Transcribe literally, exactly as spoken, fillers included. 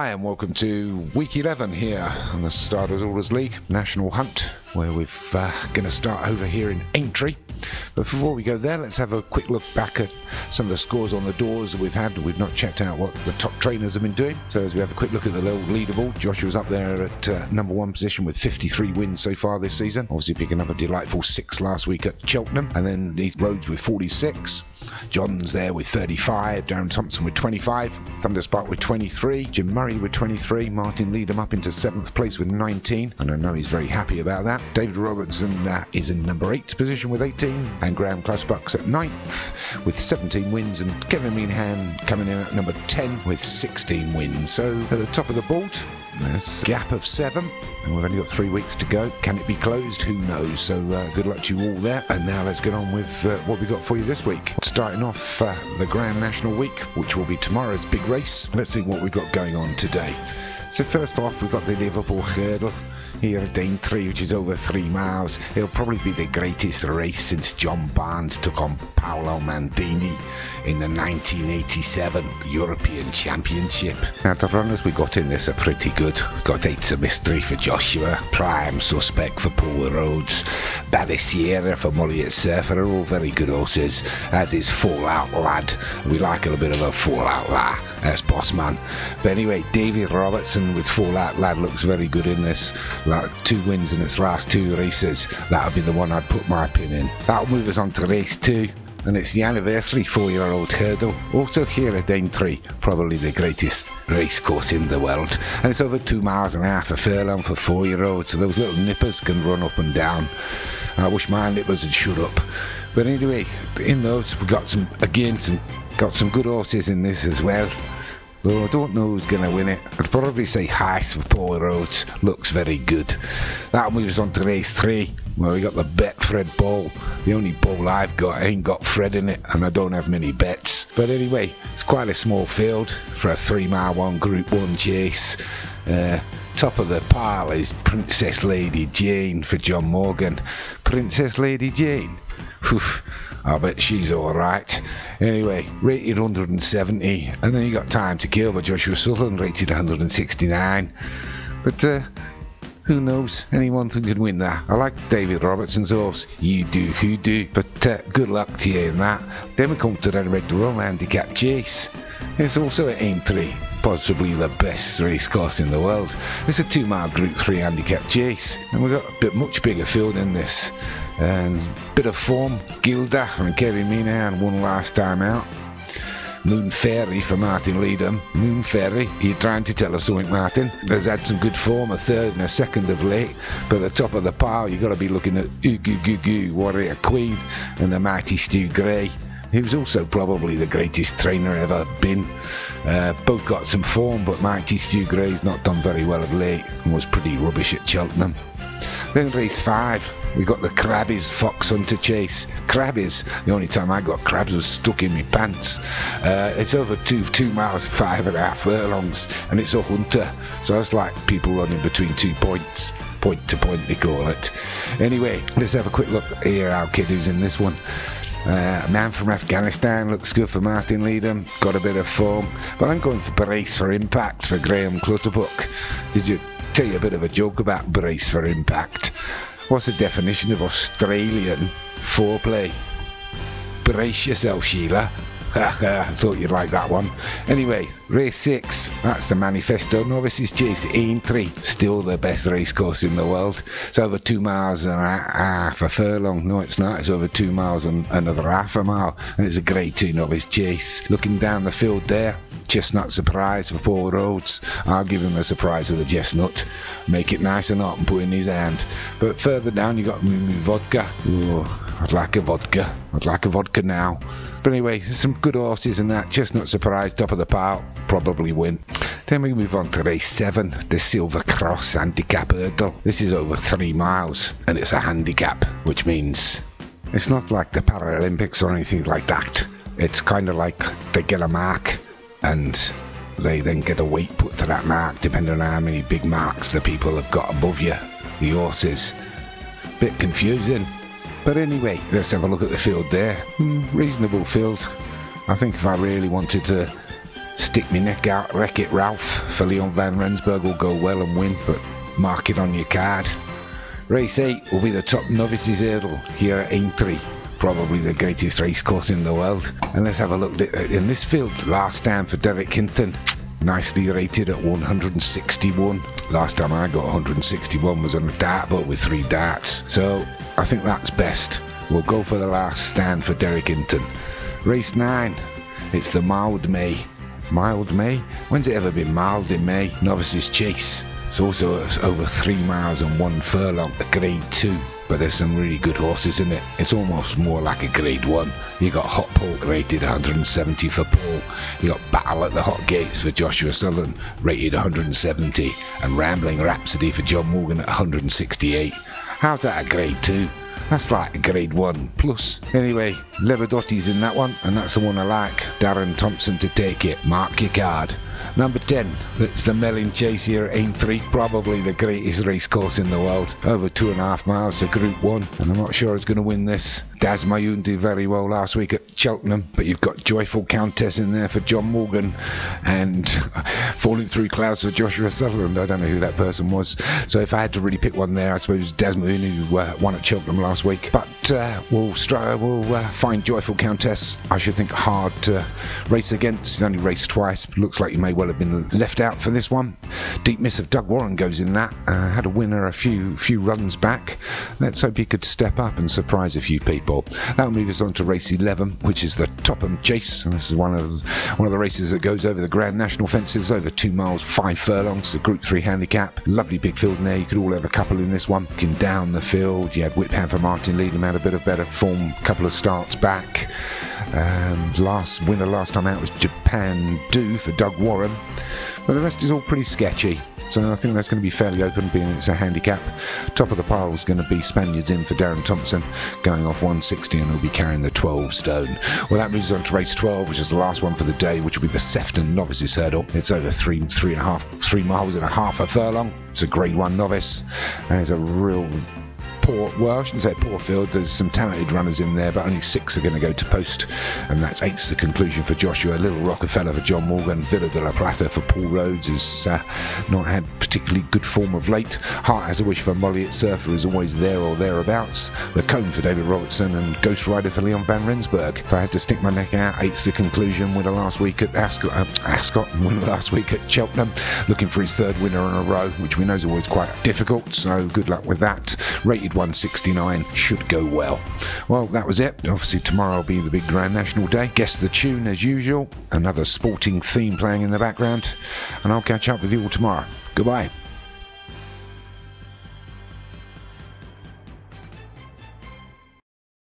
Hi and welcome to week eleven here on the Starters Orders League National Hunt, where we're uh, going to start over here in Aintree. But before we go there, let's have a quick look back at some of the scores on the doors that we've had. We've not checked out what the top trainers have been doing. So as we have a quick look at the old leaderboard, Joshua's up there at uh, number one position with fifty-three wins so far this season. Obviously picking up a delightful six last week at Cheltenham. And then Heath Rhodes with forty-six. John's there with thirty-five, Darren Thompson with twenty-five, Thunderspark with twenty-three, Jim Murray with twenty-three, Martin Liedem up into seventh place with nineteen, and I know he's very happy about that. David Robertson uh, is in number eight position with eighteen, and Graham Clashbucks at ninth with seventeen wins, and Kevin Meanhan coming in at number ten with sixteen wins. So at the top of the board, there's a gap of seven, and we've only got three weeks to go. Can it be closed? Who knows? So uh, good luck to you all there, and now let's get on with uh, what we got for you this week. Starting off uh, the Grand National week, which will be tomorrow's big race. Let's see what we've got going on today. So first off, we've got the Liverpool Hurdle here at Aintree, which is over three miles. It'll probably be the greatest race since John Barnes took on Paolo Mandini in the nineteen eighty-seven European Championship. Now the runners we got in this are pretty good. We've got Eight's a Mystery for Joshua, Prime Suspect for Paul Rhodes, Ballisiera for Molliott Surfer, are all very good horses, as is Fallout Lad. We like a little bit of a Fallout Lad as boss man. But anyway, David Robertson with Fallout Lad looks very good in this. Like two wins in its last two races. That'll be the one I'd put my pin in. That'll move us on to race two, and it's the anniversary four-year-old hurdle, also here at Aintree, probably the greatest racecourse in the world, and it's over two miles and a half a furlong for four-year-olds, so those little nippers can run up and down. I wish my nippers would shut up. But anyway, in those we got some again some got some good horses in this as well. Though I don't know who's going to win it. I'd probably say Heist for Paul Rhodes looks very good. That moves on to race three, where we got the Betfred Bowl. The only bowl I've got ain't got Fred in it, and I don't have many bets. But anyway, it's quite a small field for a three mile one group one chase. Uh, top of the pile is Princess Lady Jane for John Morgan. Princess Lady Jane? Oof. I bet she's alright. Anyway, rated one hundred and seventy, and then you got Time To Kill by Joshua Sutherland, rated one hundred and sixty-nine. But uh, who knows, anyone could win that. I like David Robertson's horse, You Do Who Do, but uh, good luck to you in that. Then we come to the Red Rum Handicap Chase. It's also at Aintree, possibly the best racecourse in the world. It's a two mile group three handicap chase, and we've got a bit much bigger field in this. And bit of form, Gilda and Kerry Mina won last time out. Moon Fairy for Martin Liedem. Moon Fairy, you're trying to tell us something, Martin, has had some good form, a third and a second of late, but at the top of the pile you've got to be looking at Oogu Goo Goo Warrior Queen and the mighty Stu Gray, who's also probably the greatest trainer ever been. Uh, both got some form, but mighty Stu Gray's not done very well of late and was pretty rubbish at Cheltenham. Then race five, we got the Crabbies Fox Hunter Chase. Crabbies, the only time I got crabs was stuck in my pants. Uh, it's over two two miles, five and a half furlongs, and it's a hunter, so that's like people running between two points, point to point they call it. Anyway, let's have a quick look here our kid who's in this one. Uh, a man from Afghanistan looks good for Martin Liedem, got a bit of form, but I'm going for Brace for Impact for Graham Clutterbuck. Did you tell you a bit of a joke about Brace for Impact? What's the definition of Australian foreplay? Brace yourself, Sheila. I thought you'd like that one. Anyway, race six, that's the Manifesto Novices Chase, Aintree, still the best racecourse in the world. It's over two miles and a half a furlong. No, it's not. It's over two miles and another half a mile, and it's a grade two novice chase. Looking down the field there, chestnut surprise for Paul Rhodes. I'll give him a surprise with a chestnut, make it nice and hot and put in his hand. But further down you got Vodka. Ooh, I'd like a vodka. I'd like a vodka now. But anyway, some good horses in that. Chestnut surprise, top of the pile, probably win. Then we move on to race seven, the Silver Cross Handicap Hurdle. This is over three miles, and it's a handicap, which means it's not like the Paralympics or anything like that. It's kind of like they get a mark, and they then get a weight put to that mark, depending on how many big marks the people have got above you, the horses. Bit confusing. But anyway, let's have a look at the field there. Mm, reasonable field. I think if I really wanted to Stick Me Neck Out, Wreck It Ralph for Leon Van Rensburg will go well and win, but mark it on your card. Race eight will be the top novices hurdle here at Aintree, probably the greatest racecourse in the world. And let's have a look at, in this field, Last Stand for Derek Hinton, nicely rated at one hundred sixty-one. Last time I got one hundred sixty-one was on a dartboard with three darts, so I think that's best. We'll go for the Last Stand for Derek Hinton. Race nine, it's the mild May. Mild May? When's it ever been mild in May? Novices Chase. It's also over three miles and one furlong, a grade two, but there's some really good horses in it. It's almost more like a grade one. You got Hot Pork rated one hundred seventy for Paul. You got Battle at the Hot Gates for Joshua Sutherland, rated one hundred seventy, and Rambling Rhapsody for John Morgan at one hundred sixty-eight. How's that a grade two? That's like a grade one plus. Anyway, Levedotti's in that one, and that's the one I like. Darren Thompson to take it. Mark your card. Number ten, it's the Melling Chase here at Aintree, probably the greatest racecourse in the world. Over two and a half miles to Group one, and I'm not sure it's going to win this. Das Mayun did very well last week at Cheltenham, but you've got Joyful Countess in there for John Morgan, and Falling Through Clouds for Joshua Sutherland. I don't know who that person was, so if I had to really pick one there, I suppose Das Mayun, who uh, won at Cheltenham last week. But uh, we'll, we'll uh, find Joyful Countess, I should think, hard to race against. He's only raced twice, but looks like you may well have been left out for this one. Deep Miss of Doug Warren goes in that. Uh, had a winner a few few runs back. Let's hope he could step up and surprise a few people. That'll move us on to race eleven, which is the Topham Chase. And this is one of one of the races that goes over the Grand National fences, over two miles, five furlongs, the Group three handicap. Lovely big field in there. You could all have a couple in this one. Looking down the field, you had Whipham for Martin Liedem, had a bit of better form, a couple of starts back. Um, last winner last time out was Japan Do for Doug Warren, but the rest is all pretty sketchy, so I think that's going to be fairly open, being it's a handicap. Top of the pile is going to be Spaniards in for Darren Thompson, going off one sixty, and he'll be carrying the twelve stone. Well, that moves on to race twelve, which is the last one for the day, which will be the Sefton Novices Hurdle. It's over three, three and a half, three miles and a half a furlong. It's a grade one novice, and it's a real poor, well, I shouldn't say poor field. There's some talented runners in there, but only six are going to go to post, and that's Eight's the Conclusion for Joshua, Little Rockefeller for John Morgan, Villa de la Plata for Paul Rhodes, who's uh, not had particularly good form of late. Heart Has a Wish for Molliott Surfer is always there or thereabouts, The Cone for David Robertson, and Ghost Rider for Leon Van Rensburg. If I had to stick my neck out, Eight's the Conclusion, winner last week at Ascot, uh, Ascot and winner last week at Cheltenham, looking for his third winner in a row, which we know is always quite difficult, so good luck with that. Rated one sixty-nine, should go well. Well, that was it. Obviously tomorrow will be the big Grand National day. Guess the tune as usual, another sporting theme playing in the background, and I'll catch up with you all tomorrow. Goodbye.